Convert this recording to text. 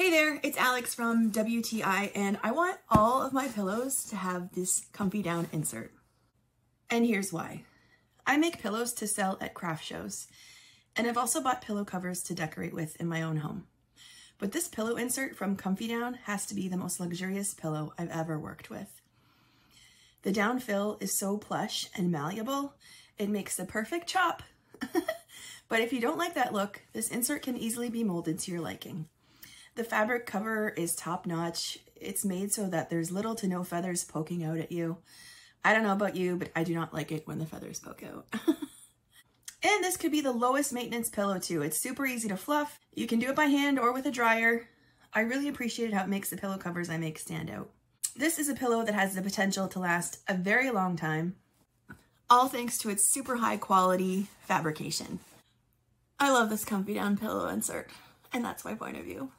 Hey there, it's Alex from WTI, and I want all of my pillows to have this ComfyDown insert. And here's why. I make pillows to sell at craft shows, and I've also bought pillow covers to decorate with in my own home. But this pillow insert from ComfyDown has to be the most luxurious pillow I've ever worked with. The down fill is so plush and malleable, it makes the perfect chop. But if you don't like that look, this insert can easily be molded to your liking. The fabric cover is top-notch. It's made so that there's little to no feathers poking out at you. I don't know about you, but I do not like it when the feathers poke out. And this could be the lowest maintenance pillow too. It's super easy to fluff. You can do it by hand or with a dryer. I really appreciate how it makes the pillow covers I make stand out. This is a pillow that has the potential to last a very long time, all thanks to its super high quality fabrication. I love this ComfyDown pillow insert, and that's my point of view.